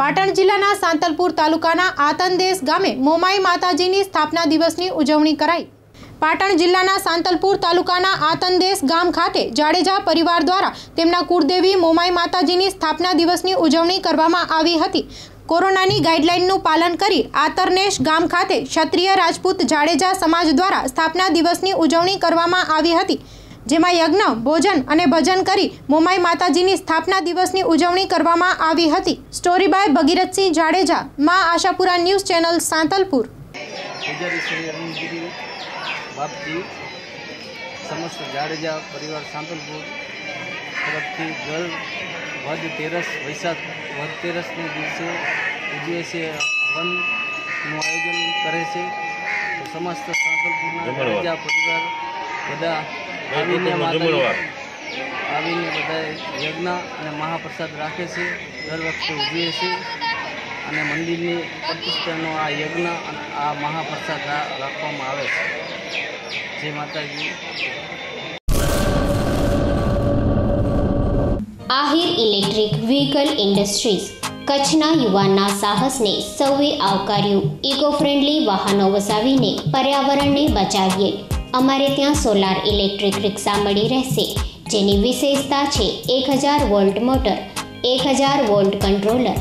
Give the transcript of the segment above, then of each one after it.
પાટણ જિલ્લાના સાંતલપુર તાલુકાના આતનદેશ ગામે મોમાઈ માતાજીની સ્થાપના દિવસની ઉજવણી કરાઈ। પાટણ જિલ્લાના સાંતલપુર તાલુકાના આતનદેશ ગામ ખાતે જાડેજા પરિવાર દ્વારા તેમના કુળદેવી મોમાઈ માતાજીની સ્થાપના દિવસની ઉજવણી કરવામાં આવી હતી। કોરોનાની ગાઈડલાઈનનું પાલન કરી આતનદેશ ગામ ખાતે ક્ષત્રિય રાજપૂત જાડેજા સમાજ દ્વારા સ્થાપના દિવસની ઉજવણી કરવામાં આવી હતી, જેમાં યજ્ઞ, ભોજન અને ભજન કરી મોમાઈ માતાજીની સ્થાપના દિવસની ઉજવણી કરવામાં આવી હતી। સ્ટોરી બાય ભગીરથસિંહ જાડેજા, મા આશાપુરા ન્યૂઝ ચેનલ સાંતલપુર। आपकी समस्त जाडेजा परिवार सांतलपुर तरफ जल वध 13 वैशाख वध 13 दिवसे एजीएसए वन आयोजन करे से तो समस्त सांतलपुर जाडेजा परिवार बदा आवीने बधाए यज्ञ और महाप्रसाद राखे से दर वक्त उजवे से अने मंदिर ने प्रतिष्ठानो आ यज्ञ आ महाप्रसाद राखवामां आवे छे। આહિર ઇલેક્ટ્રિક વ્હીકલ ઇન્ડસ્ટ્રીઝ કચ્છના યુવાનના સાહસને સૌએ આવકાર્યું। ઇકો ફ્રેન્ડલી વાહનો વસાવીને પર્યાવરણને બચાવીએ। અમારે ત્યાં સોલાર ઇલેક્ટ્રિક રિક્ષા મળી રહેશે, જેની વિશેષતા છે 1000 volt motor, 1000 volt controller,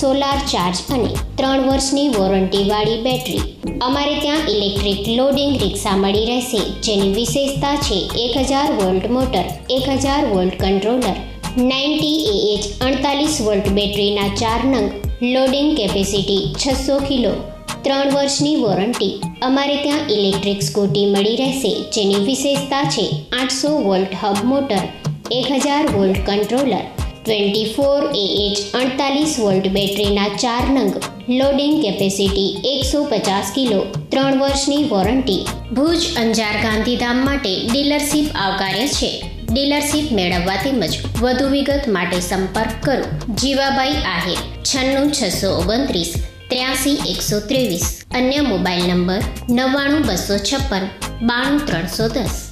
solar charge અને 3 વર્ષની વોરંટીવાળી બેટરી। અમારે ત્યાં ઇલેક્ટ્રિક લોડિંગ રિક્ષા મળી રહેશે, જેની વિશેષતા છે 1000 volt motor, 1000 volt controller, 90Ah 48 volt બેટરીના 4 નંગ, લોડિંગ કેપેસિટી 600 કિલો, 3 વર્ષની વોરંટી। અમારે ત્યાં ઇલેક્ટ્રિક સ્કૂટી મળી રહેશે, જેની વિશેષતા છે 800 volt hub motor, 1000 volt controller, 24Ah 48 volt બેટરીના 4 નંગ, લોડિંગ કેપેસિટી 150 કિલો, 3 વર્ષની વોરંટી। ભુજ અંજાર ગાંધીધામ માટે ડીલરશીપ આવકાર્ય છે। ડીલરશીપ મેળવવા તેમજ વધુ વિગત માટે સંપર્ક કરો જીવાબાઈ આહિર 96 629 83 123, અન્ય મોબાઈલ નંબર 99 256 92 310।